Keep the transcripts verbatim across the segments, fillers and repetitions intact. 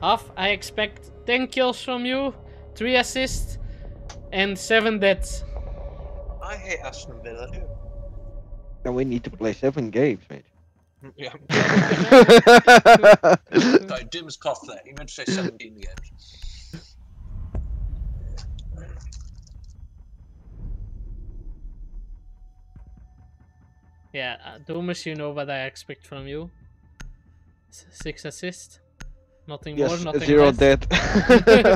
Hoff, I expect ten kills from you, three assists, and seven deaths. I hate Ashton Villa. Now we need to play seven games, mate. Yeah. No, Jim's coughed there. He meant to say seventeen games. Yeah, uh, Doomus, you know what I expect from you. Six assists. Nothing yes, more, nothing zero less. Zero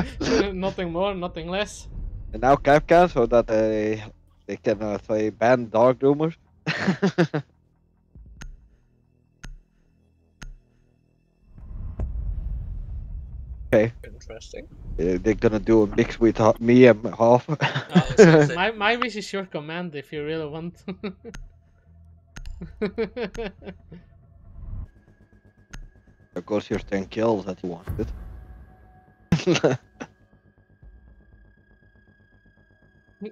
dead. Nothing more, nothing less. And now Cav can, so that they, they can uh, say ban Dark Doomers. Okay. Interesting. Uh, they're gonna do a mix with uh, me and Hoff. Oh, my, my wish is your command if you really want. Of course, your ten kills that you wanted.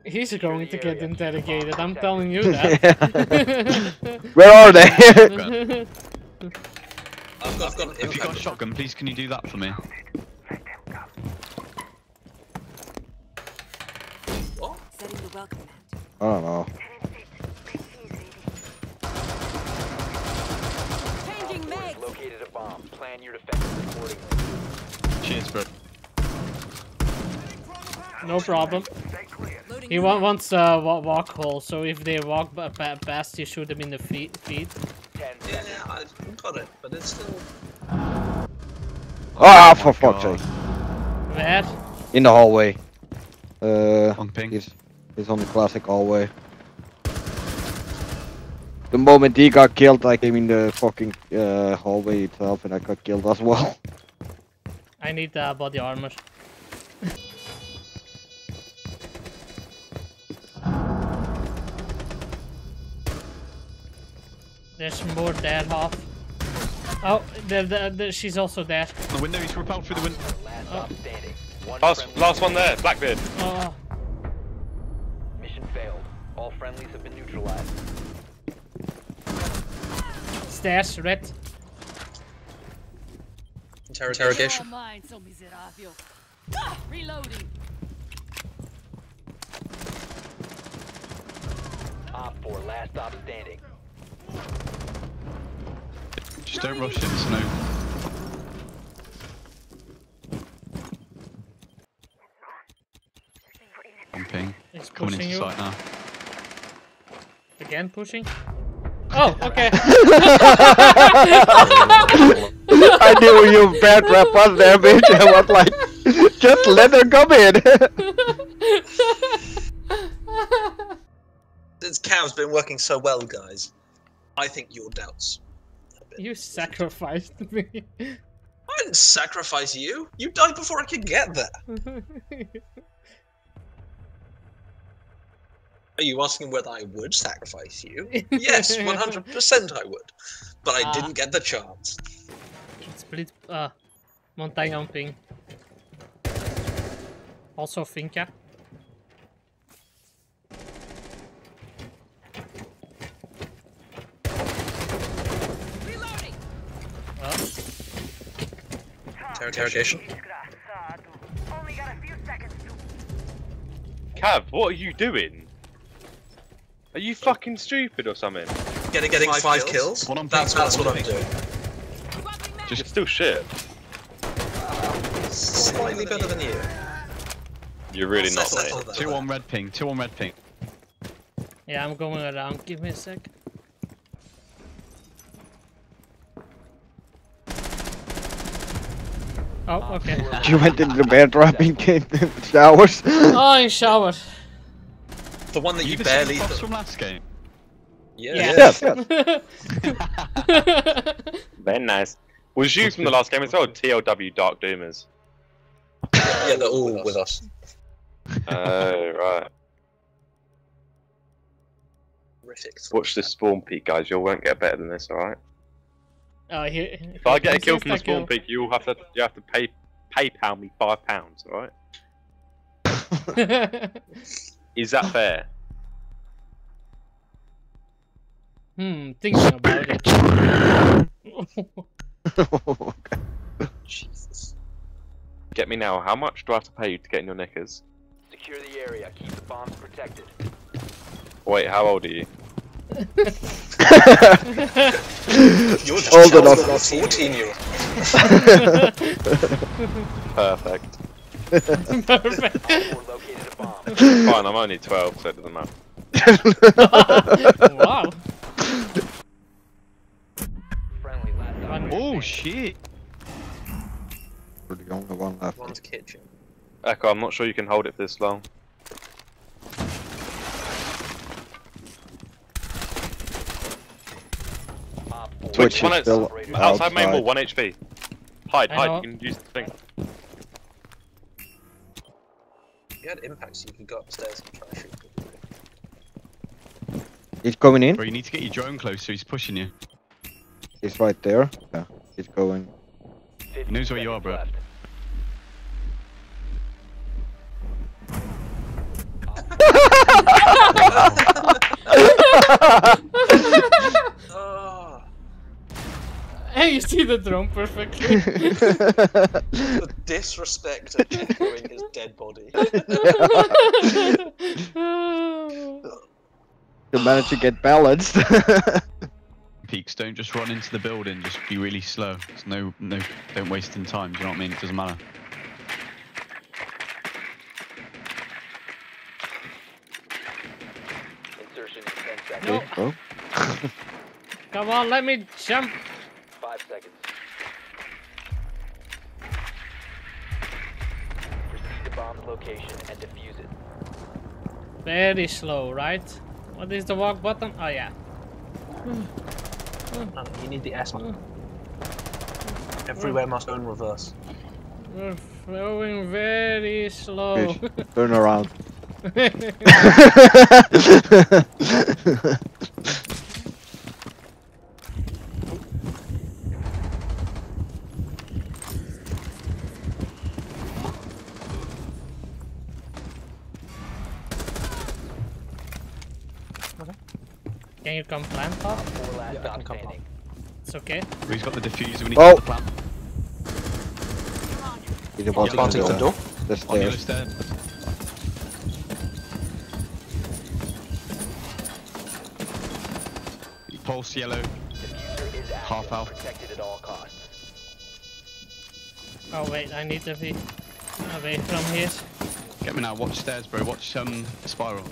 He's going to get interrogated, I'm telling you that. Where are they? I've got, I've got, if you got a shotgun, please can you do that for me? What? I don't know. Plan your defenses accordingly. Cheers, bro. No problem. He wants a uh, walk hole, so if they walk past, you shoot them in the feet. feet. Yeah, yeah, I got it, but it's still. Oh, ah, for fuck's sake. Where? In the hallway. Uh, on ping. He's, he's on the classic hallway. The moment he got killed, I came in the fucking uh, hallway itself and I got killed as well. I need uh, body armor. There's more dead half. Oh, the, the, the, she's also dead. The window, he's repelled through the window. Oh. Last, last one there, Blackbeard. Oh. Mission failed. All friendlies have been neutralized. Stairs, red. Interrogation. Reloading. Op four, last op standing. Just don't rush in, Snow. I'm ping. It's coming into sight now. Again, pushing. Oh, okay. I knew you bad rap was there, bitch. I was like, just let her come in. Since Cav's been working so well, guys, I think your doubts. You sacrificed me. I didn't sacrifice you. You died before I could get there. Are you asking whether I would sacrifice you? Yes, one hundred percent I would. But I uh, didn't get the chance. Split. Uh, Montagne on ping. Also Finka. Reloading! Oh. Interrogation. Cav, what are you doing? Are you fucking stupid or something? Getting getting five, five kills? kills? Well, that's that's what, what I'm doing. Just it's still shit. Uh, slightly better than you. You're really not. Two on red ping. Two on red ping. Yeah, I'm going around. Give me a sec. Oh, okay. You went into the bathroom and came to the showers. Oh, in showers. The one that you, you barely the from last game. Yeah. Yes. Yes, yes. Very nice. Was you from the last game as well? T L W Dark Doomers. Yeah, they're all with us. Oh uh, right. Watch this spawn peek, guys. You won't get better than this, all right? Oh, here, here if I get a kill from the spawn peek, you all have to you have to pay PayPal me five pounds, all right? Is that fair? Hmm, thinking about it. Oh, Jesus. get me now. How much do I have to pay you to get in your knickers? Secure the area. Keep the bombs protected. Wait, how old are you? You're just old enough for fourteen years. Perfect. Perfect. Fine, I'm only twelve, so it doesn't matter. Wow. Oh shit. We're the only one left. One's kitchen. Echo, I'm not sure you can hold it for this long. Twitch, one outside, outside main wall, one H P. Hide, hide, you can use the thing. If you had impacts, you could go upstairs and try to shoot people. He's coming in. Bro, you need to get your drone close so he's pushing you. He's right there. Yeah, he's going. He knows where you are, bro. Hey, you see the drone perfectly. The disrespect of echoing his dead body. You'll manage to get balanced. Peaks, don't just run into the building, just be really slow. It's no, no, don't waste in time, do you know what I mean? It doesn't matter. Insertion in ten seconds. No. Come on, let me jump. Five seconds. Proceed to bomb location and defuse it. Very slow, right? What is the walk button? Oh yeah. Oh, you need the S one. Everywhere must go in reverse. We're flowing very slow. Turn around. Can you come plant Hoff? Yeah, I can come plant. It's okay. He's got the diffuser, we need oh. to plant. He's about yeah, to the door. The stairs. The stairs. Pulse yellow. Hoff out. Protected at all costs. Oh wait, I need to be away from here. Get me now, watch stairs bro, watch um, spiral.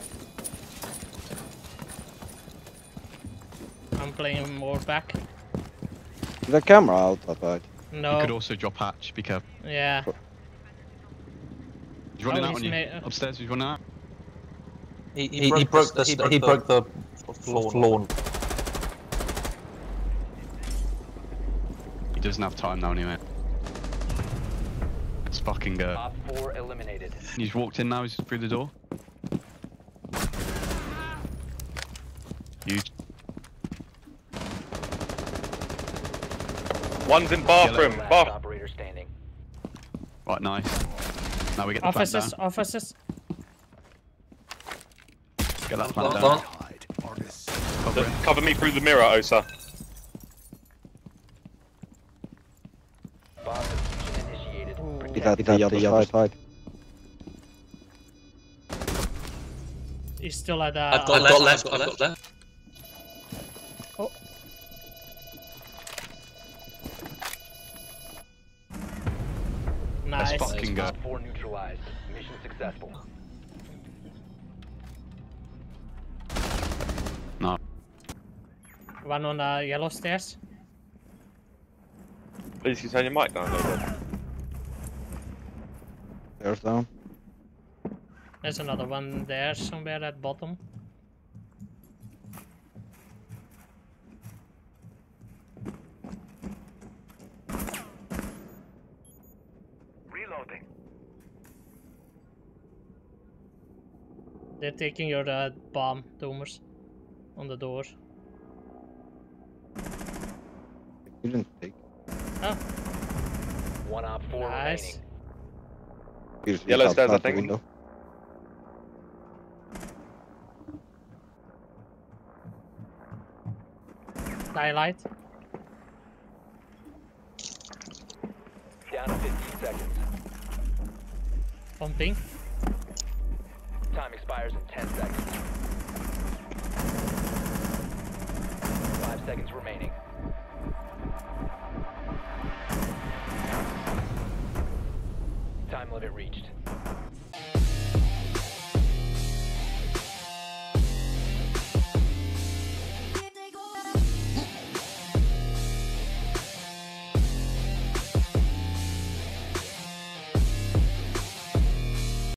Playing more back. Is the camera out? I thought. No. You could also drop hatch. Be careful. Yeah. He's running oh, out he's on you. Upstairs. He's running out. He he, he, broke, he broke the he broke, he broke the, the floor. Lawn. He doesn't have time now anyway. Let's fucking go. Top four eliminated. He's walked in now. He's through the door. You. One's in bathroom. Bath. Right, nice. Now we get the officers, plant down. Officers, officers. Get that plant down. down. Cover, the, cover me through the mirror, Osa. He had the other side. He's still at that. Uh, I've got left, left, I've got left. I've got left. Nice. Let's fucking go. Four neutralized. Mission successful. No. One on the yellow stairs. Please, you turn your mic down a little bit. There's down. There's another one there somewhere at bottom. They're taking your uh, bomb, Doomers, on the door. You didn't take. Oh. One up, four nice. remaining. Yellow stairs, I think. Window. Daylight. Down to fifteen seconds. On ping. Time expires in ten seconds. Five seconds remaining. Time limit reached.